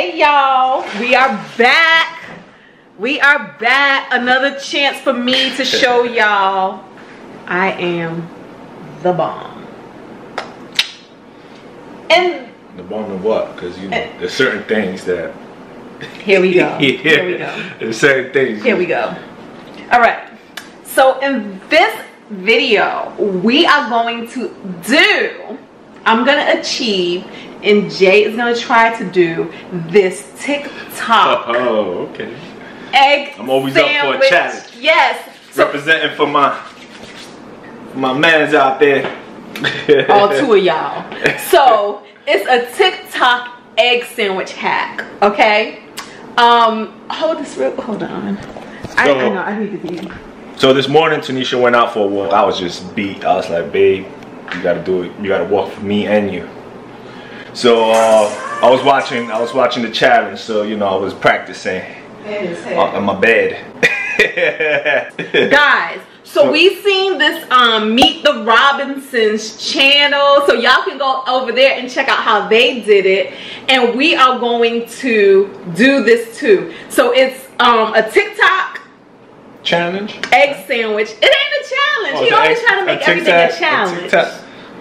Hey y'all, we are back. We are back. Another chance for me to show y'all I am the bomb. And the bomb of what? Because you know, there's certain things that here we go. Here we go. There's certain things. Here we go. All right. So in this video, we are going to do. I'm gonna achieve. And Jay is gonna try to do this TikTok. Oh, okay. Egg. I'm always sandwich. Up for a challenge. Yes. So, representing for my mans out there. All two of y'all. So it's a TikTok egg sandwich hack. Okay. Hold on. I know. I need to be. So this morning, Tanisha went out for a walk. I was just beat. I was like, babe, you gotta do it. You gotta walk for me and you. So I was watching the challenge, so you know I was practicing on my bed. Guys, so we seen this Meet the Robinsons channel, so y'all can go over there and check out how they did it, and we are going to do this too. So it's a TikTok challenge, egg sandwich. It ain't a challenge. Oh, you always try to make everything a challenge.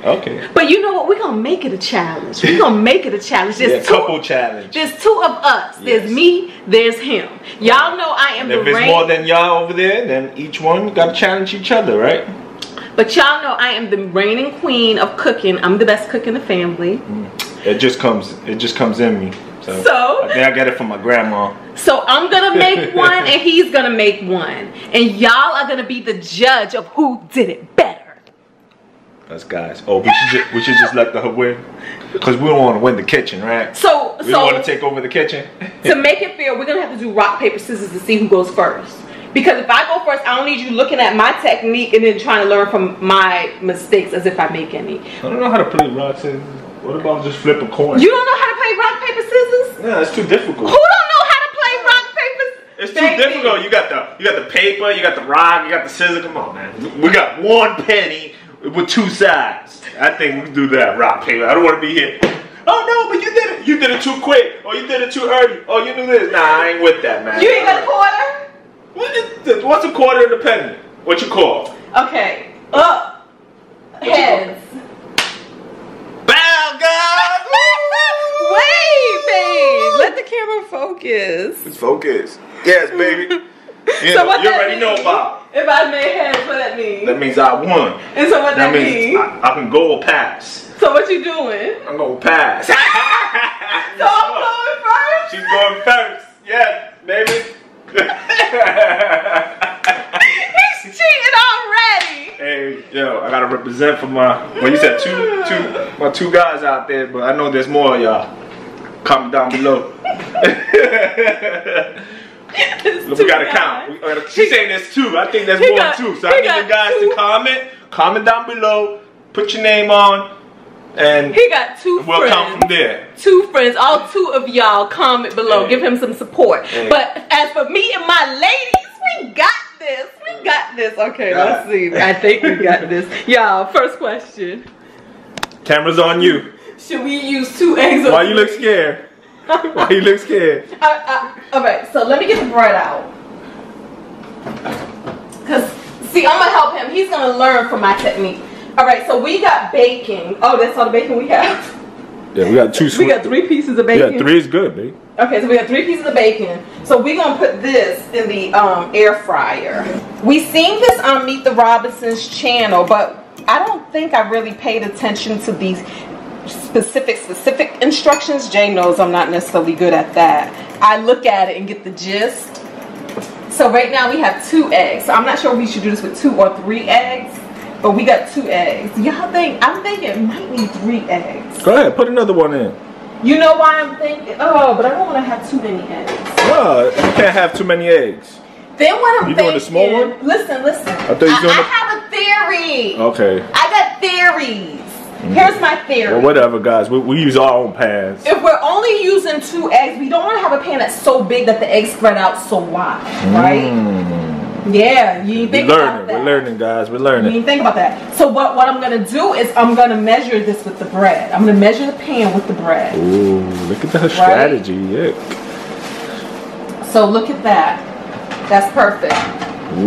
Okay. But you know what? We're gonna make it a challenge. We're gonna make it a challenge. There's couple challenge. There's two of us. Yes. There's me, there's him. Y'all know I am the If it's more than y'all over there, then each one gotta challenge each other, right? But y'all know I am the reigning queen of cooking. I'm the best cook in the family. It just comes in me. So I think I got it from my grandma. So I'm gonna make one and he's gonna make one. And y'all are gonna be the judge of who did it better. Us guys. Oh, we should just let her win, because we don't want to win the kitchen, right? So we don't want to take over the kitchen. To make it fair, we're gonna have to do rock paper scissors to see who goes first. Because if I go first, I don't need you looking at my technique and then trying to learn from my mistakes as if I make any. I don't know how to play rock scissors. What about just flip a coin? You don't know how to play rock paper scissors? Yeah, it's too difficult. Who don't know how to play rock paper? It's too difficult. You got the paper, you got the rock, you got the scissors. Come on, man. We got one penny. With two sides. I think we do that rock paper. I don't want to be here. Oh no, but you did it. You did it too quick. Or you did it too early. Oh, you knew this. Nah, I ain't with that, man. You ain't got a quarter? What is this? What's a quarter in a penny? What you call? Okay. Up. Heads. Bow, guys. Wait, babe. Let the camera focus. It's focus. Yes, baby. You so know, what you already mean? Know about. If I made heads, what that means? That means I won. And so what that means? I can go or pass. So what you doing? I'm gonna pass. So I'm going first. She's going first. Yes, baby. He's cheating already. Hey, yo, I gotta represent for my. Well, you said my two guys out there, but I know there's more of y'all. Comment down below. Look, we gotta count. She's saying there's two. I think there's more than two. So I need you guys to comment down below, put your name on, and he got two. We'll count from there. Two friends, all two of y'all comment below. Give him some support. But as for me and my ladies, we got this. We got this. Okay, let's see. I think we got this. Y'all, first question. Camera's on you. Should we use two eggs? Why you look scared? Why you look scared? Alright, so let me get the bread out. Because, see, I'm going to help him. He's going to learn from my technique. Alright, so we got bacon. Oh, that's all the bacon we have? Yeah, we got two. We got three pieces of bacon. Yeah, three is good, babe. Okay, so we got three pieces of bacon. So we're going to put this in the air fryer. We seen this on Meet the Robinsons channel, but I don't think I really paid attention to these specific instructions. Jay knows I'm not necessarily good at that. I look at it and get the gist. So right now we have two eggs. So I'm not sure if we should do this with two or three eggs, but we got two eggs. Y'all think? I'm thinking it might need three eggs. Go ahead, put another one in. You know why I'm thinking? Oh, but I don't want to have too many eggs. No, you can't have too many eggs. Then what I'm thinking? You doing a small one? Listen. I have a theory. Okay. I got theories. Here's my theory. Well, whatever, guys. We use our own pans. If we're only using two eggs, we don't want to have a pan that's so big that the eggs spread out so wide, right? Yeah, you didn't think about that. We're learning, guys. We're learning. You didn't think about that. So what I'm going to do is I'm going to measure this with the bread. I'm going to measure the pan with the bread. Ooh, look at that strategy. Yeah. So look at that. That's perfect.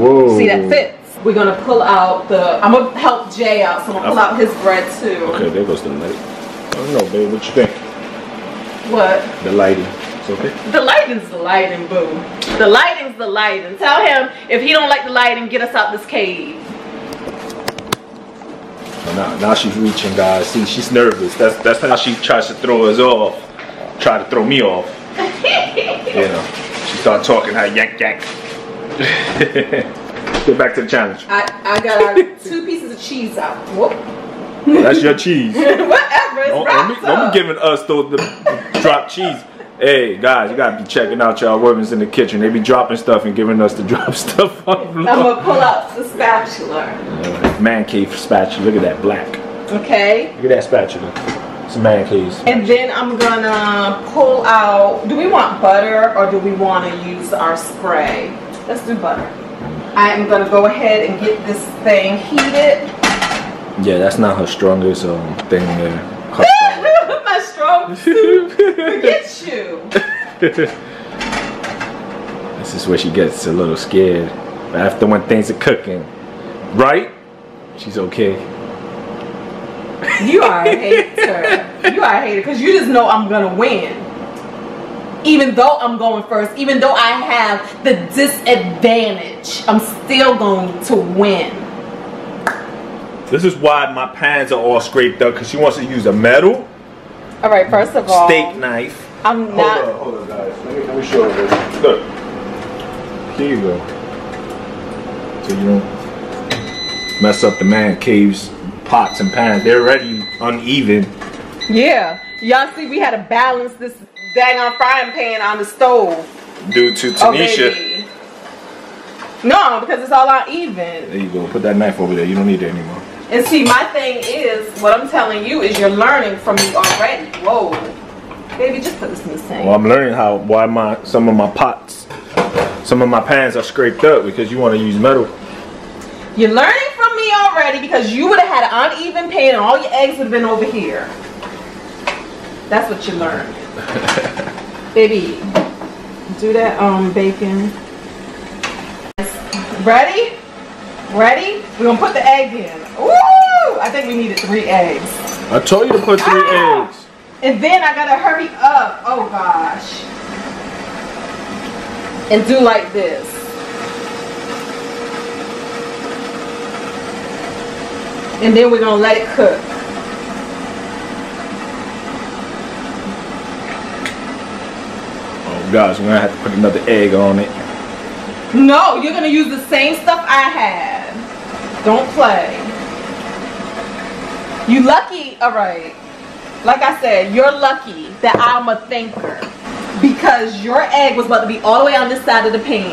Whoa. See, that fits. We're going to pull out the... I'm going to help Jay out, so I'm going to pull out his bread, too. Okay, there goes the light. I don't know, babe. What you think? What? The lighting. It's okay. The lighting's the lighting, boo. The lighting's the lighting. Tell him if he don't like the lighting, get us out this cave. Now she's reaching, guys. See, she's nervous. That's how she tries to throw us off. Try to throw me off. You know, she started talking. How yank, yank. Get back to the challenge. I got our 2 pieces of cheese out. Whoop. That's your cheese. Whatever. Don't be giving us the drop cheese. Hey guys, you gotta be checking out y'all women's in the kitchen. They be dropping stuff and giving us the drop stuff. I'm gonna pull out the spatula. Man cave spatula. Look at that black. Okay. Look at that spatula. It's a man cave. And then I'm gonna pull out. Do we want butter or do we want to use our spray? Let's do butter. I am going to go ahead and get this thing heated. Yeah, that's not her strongest thing there. My strong soup. Forget you. This is where she gets a little scared. After when things are cooking. Right? She's okay. You are a hater. You are a hater because you just know I'm going to win. Even though I'm going first, even though I have the disadvantage, I'm still going to win. This is why my pans are all scraped up, because she wants to use a metal. All right, first of all, steak knife. I'm not. Hold on, guys. Let me show you this. Look. Here you go. So you don't mess up the man cave's pots and pans. They're already uneven. Yeah. Y'all see, we had to balance this daggone frying pan on the stove. Due to Tanisha. Oh, no, because it's all uneven. There you go. Put that knife over there. You don't need it anymore. And see, my thing is, what I'm telling you is you're learning from me already. Whoa. Baby, just put this in the sink. Well, I'm learning why some of my pans are scraped up because you want to use metal. You're learning from me already because you would have had an uneven pan and all your eggs would have been over here. That's what you learned. Baby, do that bacon. Ready? Ready? We're going to put the egg in. Ooh! I think we needed 3 eggs. I told you to put 3 eggs. And then I got to hurry up. Oh, gosh. And do like this. And then we're going to let it cook. Guys, we're gonna have to put another egg on it. No, you're gonna use the same stuff I had. Don't play. You lucky, all right. Like I said, you're lucky that I'm a thinker because your egg was about to be all the way on this side of the pan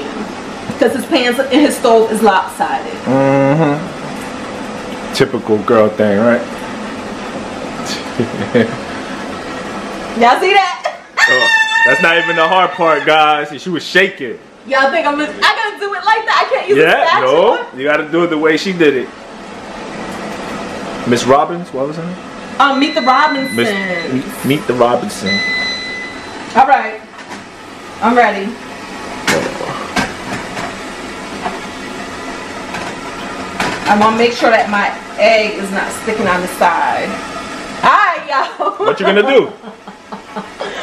because his pan in his stove is lopsided. Mm-hmm. Typical girl thing, right? Y'all see that? Oh. That's not even the hard part, guys. She was shaking. Y'all think I gotta do it like that? I can't use a spatula? Yeah, no. You gotta do it the way she did it. Miss Robbins, what was her name? Meet the Robinsons. Meet the Robinsons. All right, I'm ready. I want to make sure that my egg is not sticking on the side. All right, y'all. What you gonna do?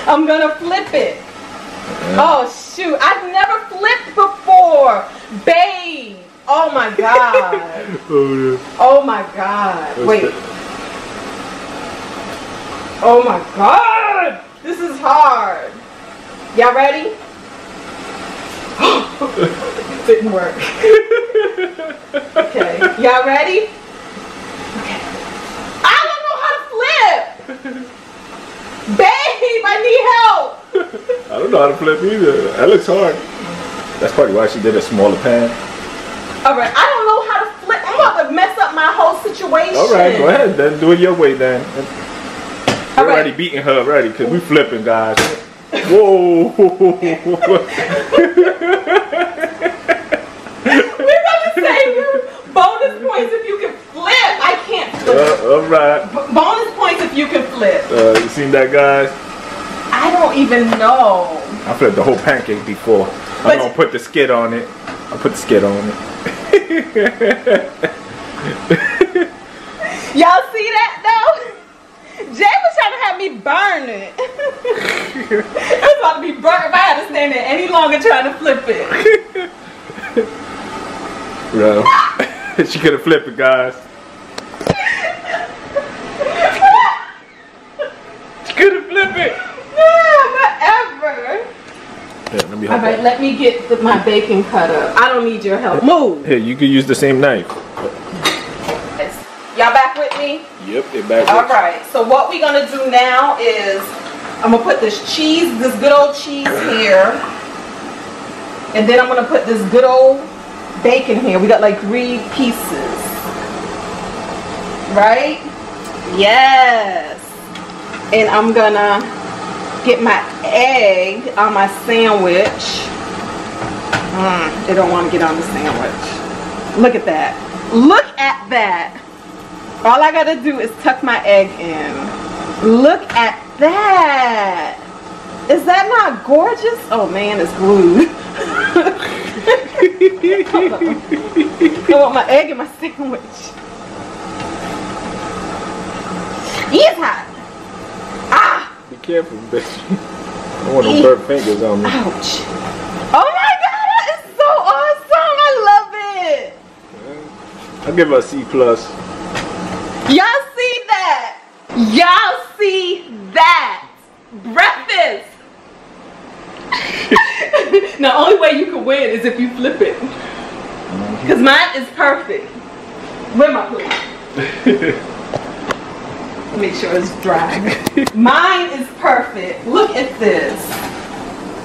I'm gonna flip it. Yeah. Oh shoot, I've never flipped before. Babe. Oh my god. Oh my god. Wait. Oh my god. This is hard. Y'all ready? It didn't work. Okay. Y'all ready? Okay. I don't know how to flip. Babe, I need help! I don't know how to flip either. That looks hard. That's probably why she did a smaller pan. Alright, I don't know how to flip. I'm about to mess up my whole situation. Alright, go ahead then. Do it your way then. We're already beating her already because we flipping, guys. Whoa! Bonus points if you can flip. I can't flip. All right. Bonus points if you can flip. You seen that, guys? I don't even know. I flipped the whole pancake before. But I'm gonna put the skid on it. I'll put the skid on it. Y'all see that though? Jay was trying to have me burn it. I was about to be burnt if I had to stand there any longer trying to flip it. Bro. She could have flipped it, guys. She could have flipped it. Alright, let me get my baking cutter. I don't need your help. Move! Here, you could use the same knife. Y'all back with me? Yep, they're back with me. Alright, so what we're going to do now is I'm going to put this cheese, this good old cheese here. And then I'm going to put this good old bacon here. We got like 3 pieces. Right? Yes! And I'm going to get my egg on my sandwich. They don't want to get on the sandwich. Look at that. Look at that. All I gotta do is tuck my egg in. Look at that. Is that not gorgeous? Oh man, it's glued. I want my egg in my sandwich. It's hot. Careful, bitch. I want no burnt fingers on me. Ouch. Oh my god, that is so awesome. I love it. I'll give her a C+. Y'all see that? Y'all see that? Breakfast. Now, only way you can win is if you flip it. Because mine is perfect. Where my plate? Make sure it's dry. Mine is perfect. Look at this.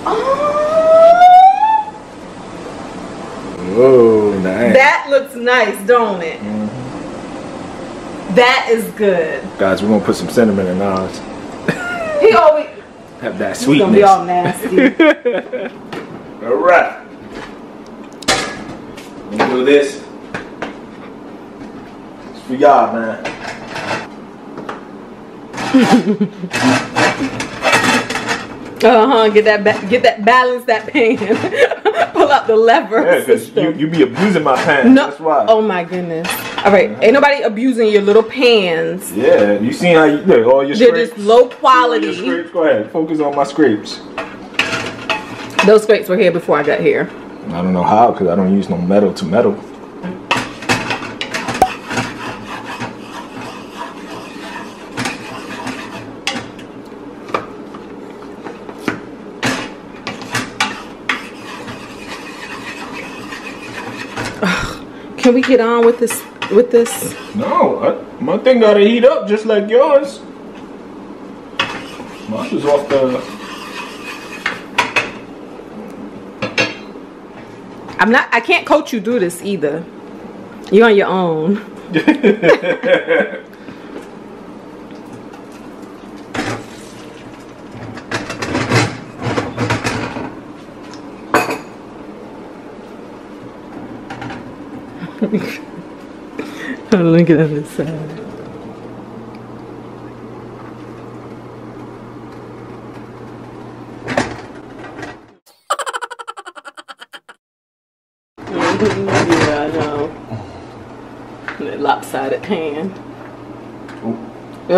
Oh, nice. That looks nice, don't it? Mm-hmm. That is good. Guys, we're gonna put some cinnamon in ours. He always have that sweetness. He's gonna be all nasty. All right. I'm gonna do this. It's for y'all, man. Get that balance, that pan. Pull out the lever. Yeah, cause you be abusing my pan. No. That's why. Oh my goodness. All right, ain't nobody abusing your little pans. Yeah, you seen how you look, all your scrapes. They're just low quality. Go ahead, focus on my scrapes. Those scrapes were here before I got here. I don't know how, cause I don't use no metal to metal. Can we get on with this? No, my thing gotta heat up just like yours. Mine was off the. I can't coach you through this either. You're on your own. I'm looking at this side. Yeah, I know. That lopsided pan. He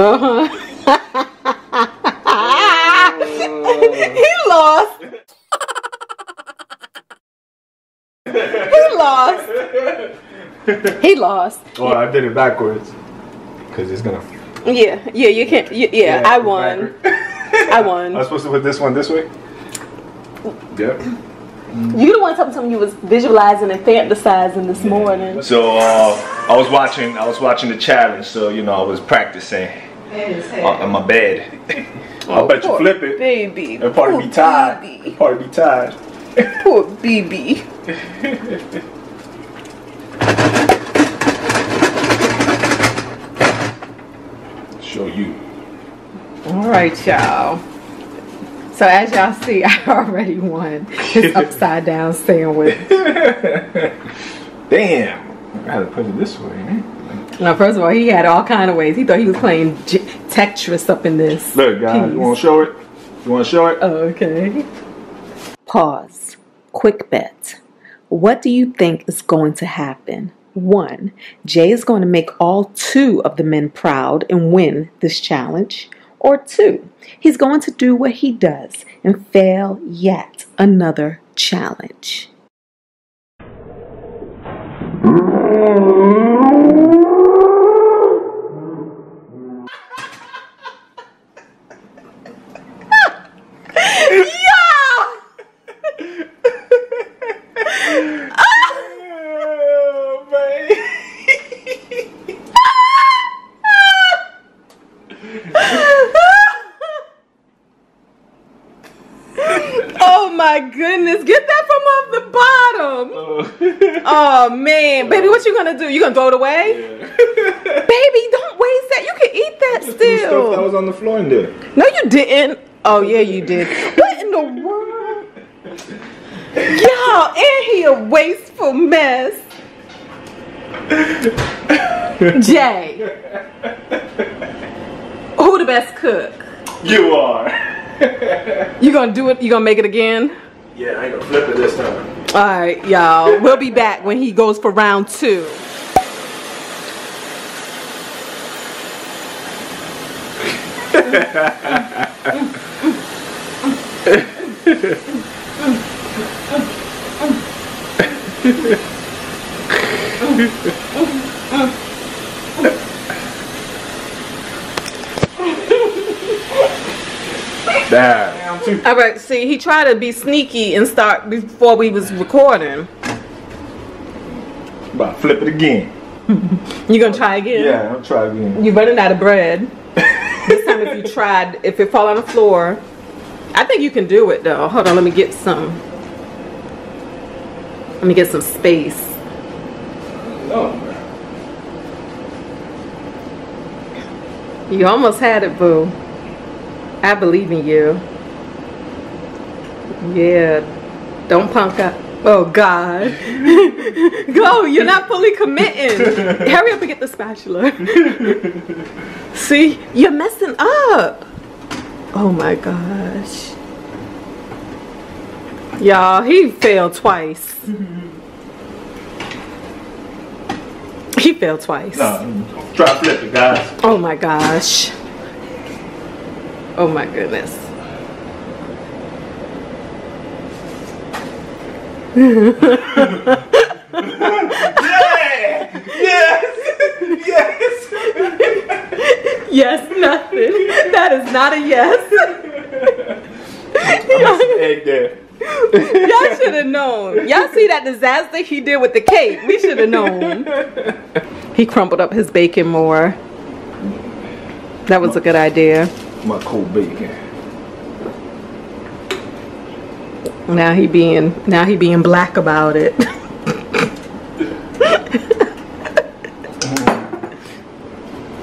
lost. He lost. He lost. Oh, I did it backwards. Cause it's gonna. Yeah, yeah, you can't. Yeah, I won. I won. I was supposed to put this one this way. Yep. You the one talking to me. You was visualizing and fantasizing this morning. So I was watching the challenge. So you know, I was practicing on my bed. Oh, I bet you flip it, baby. And probably be tied. Poor baby. Show you. All right, y'all. So as y'all see, I already won this upside down sandwich. Damn. I'd rather put it this way, man. Now, first of all, he had all kind of ways. He thought he was playing Tetris up in this. Look, guys, you want to show it? You want to show it? Okay. Pause. Quick bet. What do you think is going to happen? 1. Jay is going to make all 2 of the men proud and win this challenge. Or 2. He's going to do what he does and fail yet another challenge. My goodness, get that from off the bottom. Oh man, baby, what you gonna do? You gonna throw it away? Yeah. Baby, don't waste that. You can eat that still. That was on the floor in there. No, you didn't. Oh yeah, you did. What in the world? Y'all, ain't he a wasteful mess? Jay, who the best cook? You are. You gonna do it? You gonna make it again? Yeah, I ain't gonna flip it this time. Alright, y'all. We'll be back when he goes for round 2. All right, see, he tried to be sneaky and start before we was recording. I'm about to flip it again. You gonna try again? Yeah, I'll try again. You're running out of bread. This time, if you tried, if it fall on the floor, I think you can do it though. Hold on, let me get some. Let me get some space. No. You almost had it, boo. I believe in you. Yeah, don't punk up. Oh God. Go, you're not fully committing. Hurry up and get the spatula. See, you're messing up. Oh my gosh. Y'all, he failed twice. He failed twice. No, try flip it, guys. Oh my gosh. Oh my goodness. Yeah! Yes! Yes! Yes, nothing. That is not a yes. Y'all should have known. Y'all see that disaster he did with the cake? We should have known. He crumbled up his bacon more. That was a good idea. My cold bacon. Now he being black about it.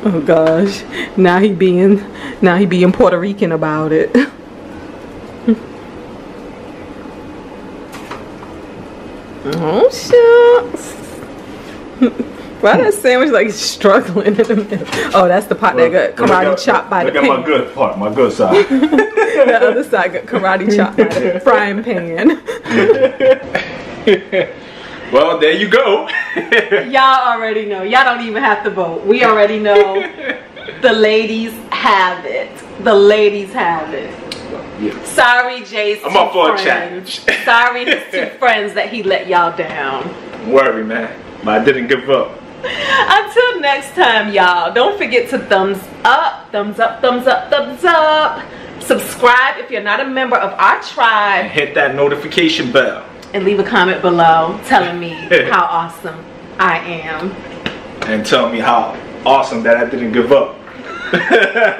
Oh gosh. Now he being Puerto Rican about it. Oh shucks. Why that sandwich like struggling in the middle? Oh, that's the part that got karate chopped by the pan. Look at my good part, my good side. The other side got karate chopped by the frying pan. Well, there you go. Y'all already know. Y'all don't even have to vote. We already know. The ladies have it. The ladies have it. Yeah. Sorry, Jay's I'm up for a challenge. Sorry, his 2 friends that he let y'all down. Don't worry, man. But I didn't give up. Until next time, y'all, don't forget to thumbs up, thumbs up, thumbs up, thumbs up. Subscribe if you're not a member of our tribe. And hit that notification bell. And leave a comment below telling me how awesome I am. And tell me how awesome that I didn't give up. I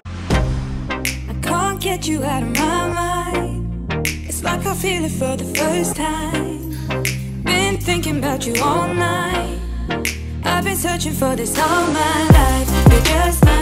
can't get you out of my mind. It's like I feel it for the first time. Been thinking about you all night. I've been searching for this all my life. You're just my